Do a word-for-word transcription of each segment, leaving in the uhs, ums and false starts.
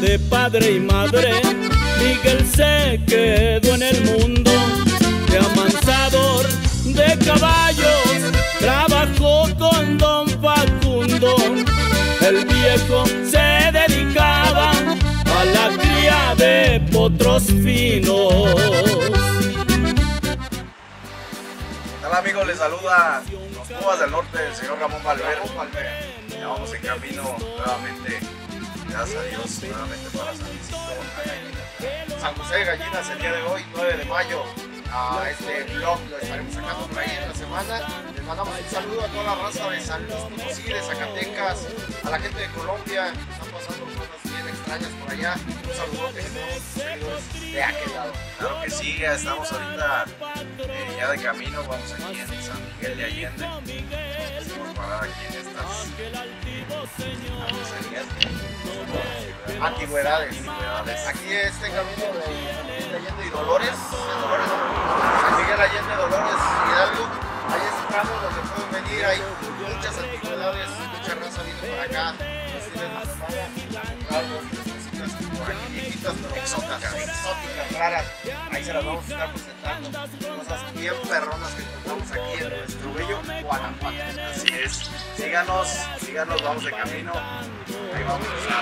de padre y madre, Miguel se quedó en el mundo. De amansador de caballos, trabajó con don Facundo. El viejo se dedicaba a la cría de potros finos. Hola amigos, les saluda los Pumas del Norte, el señor Ramón Balver. Ya vamos en camino nuevamente, gracias a Dios, nuevamente para San Luis, San José de Gallinas el día de hoy, nueve de mayo. A este vlog lo estaremos sacando por ahí en la semana. Les mandamos un saludo a toda la raza de San Luis, Potosí, de Zacatecas, a la gente de Colombia, que están pasando cosas bien extrañas por allá. Un saludo de todos de aquel lado. Claro que sí, ya estamos ahorita eh, ya de camino, vamos aquí en San Miguel de Allende. Vamos a parar aquí en estas antigüedades. Antigüedades. Aquí este camino de Allende y Dolores, Dolores, San Miguel Allende, Dolores y Hidalgo, ahí estamos donde pueden venir, hay muchas antigüedades, mucha raza viene por acá, por aquí viejitas, pero exóticas, exóticas, raras, ahí se las vamos a estar presentando, cosas bien perronas que encontramos aquí en nuestro bello Guanajuato. Así es, síganos, síganos, vamos de camino, ahí vamos a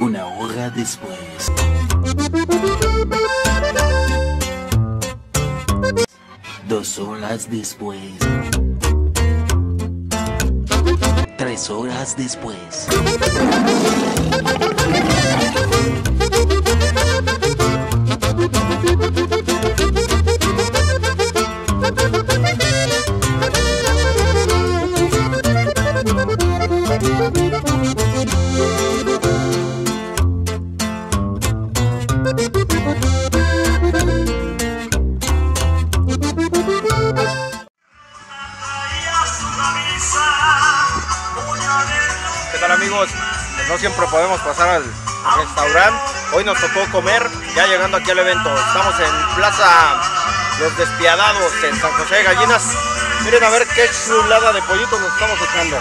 una hora después. Dos horas después. Tres horas después. No siempre podemos pasar al restaurante, hoy nos tocó comer ya llegando aquí al evento. Estamos en Plaza Los Despiadados en San José de Gallinas. Miren a ver qué chulada de pollitos nos estamos echando.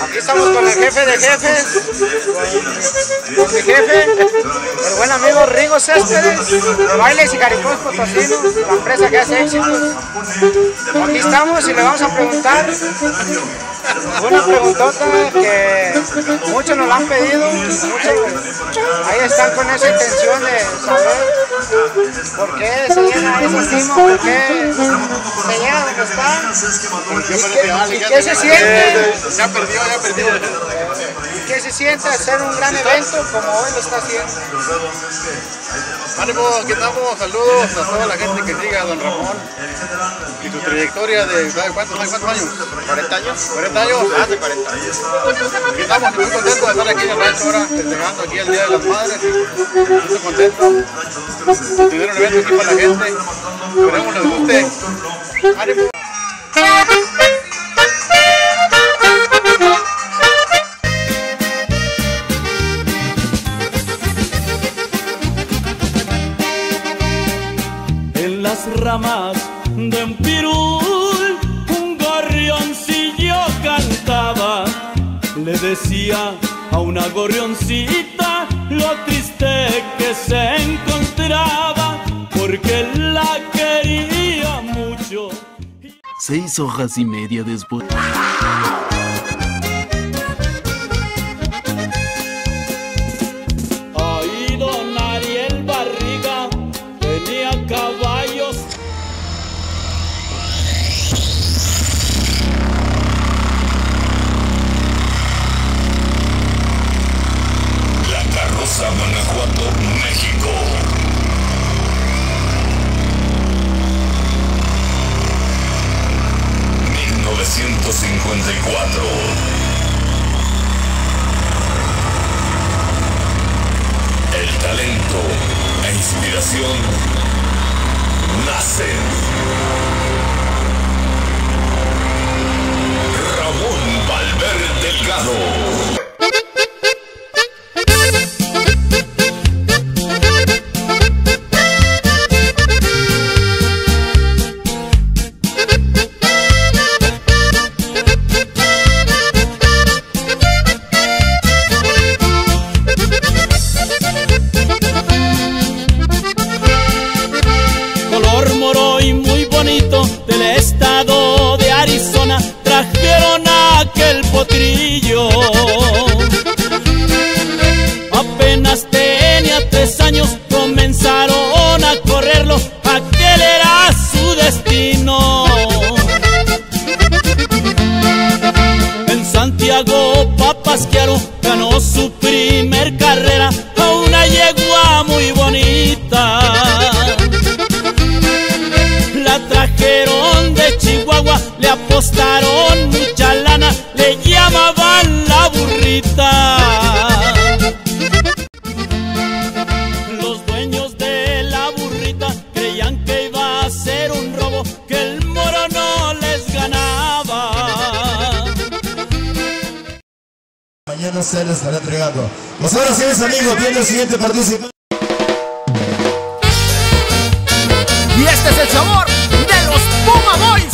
Aquí estamos con el jefe de jefes, con mi jefe, pero bueno, amigo Rigo Céspedes, de Bailes y Jaripeos Potosinos, la empresa que hace éxitos. Aquí estamos y le vamos a preguntar una preguntota que muchos nos la han pedido, muchos ahí están con esa intención de saber por qué se llena esa cima, por qué se llega donde está y qué, y qué se siente. Ya perdió, ya perdió. ¿Qué se siente hacer un gran evento como hoy lo está haciendo? Ánimo, aquí estamos, saludos a toda la gente que sigue a don Ramón y su trayectoria de ¿cuántos, cuántos años? ¿cuarenta años? ¿cuarenta años? Hace cuarenta años. Aquí estamos muy contentos de estar aquí en el rancho ahora, festejando aquí el Día de las Madres. Muy contentos de tener un evento aquí para la gente. Esperemos les guste. Ánimo. Ramas de un pirul, un gorrioncillo cantaba. Le decía a una gorrioncita lo triste que se encontraba, porque la quería mucho. Seis hojas y media después. Nace Ramón Balver Delgado. Se les estará entregando. Pues ahora sí, mis amigos, viene el siguiente participante. Y este es el sabor de los Puma Boys,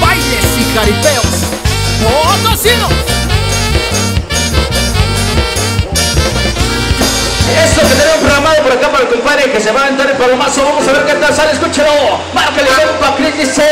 Bailes y Jaripeos Potosinos. Esto que tenemos programado por acá para el compadre que se va a aventar el palomazo. Vamos a ver qué tal sale, escúchalo. Márcale compa, Cris dice.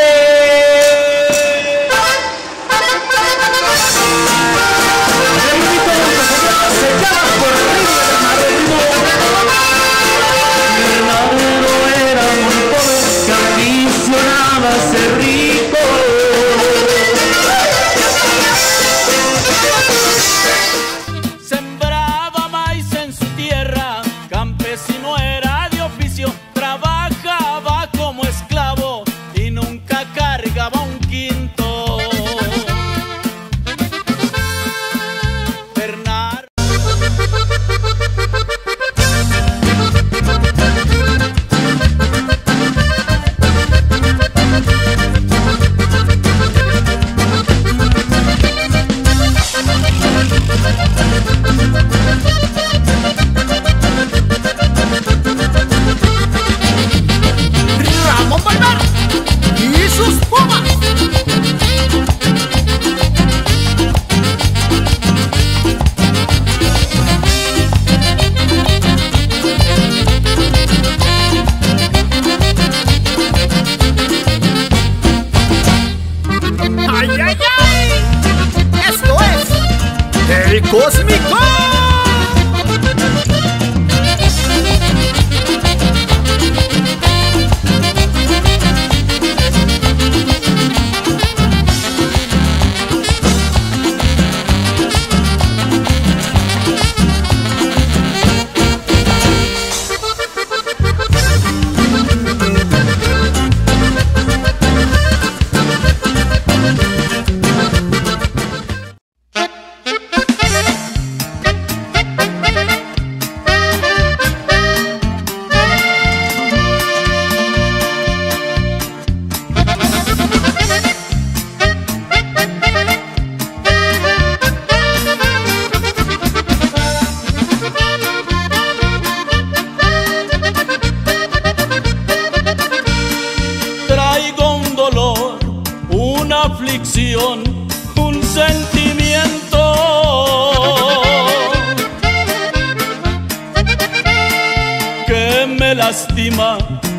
me lastima,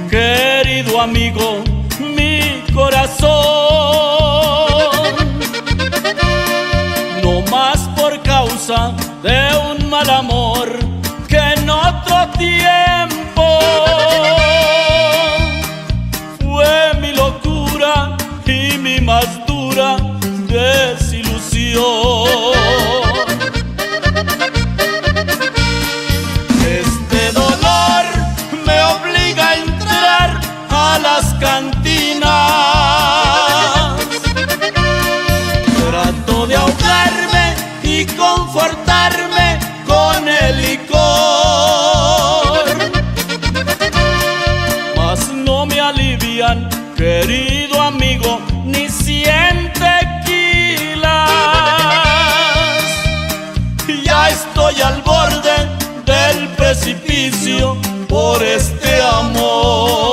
querido amigo, mi corazón. No más por causa de un mal amor que en otro tiempo fue mi locura y mi más dura desilusión. Este dolor me obliga a entrar a las cantinas. Trato de ahogarme y confortarme con el licor, mas no me alivian, querido amigo, ni cien tequilas. Ya estoy al borde del precipicio por este amor.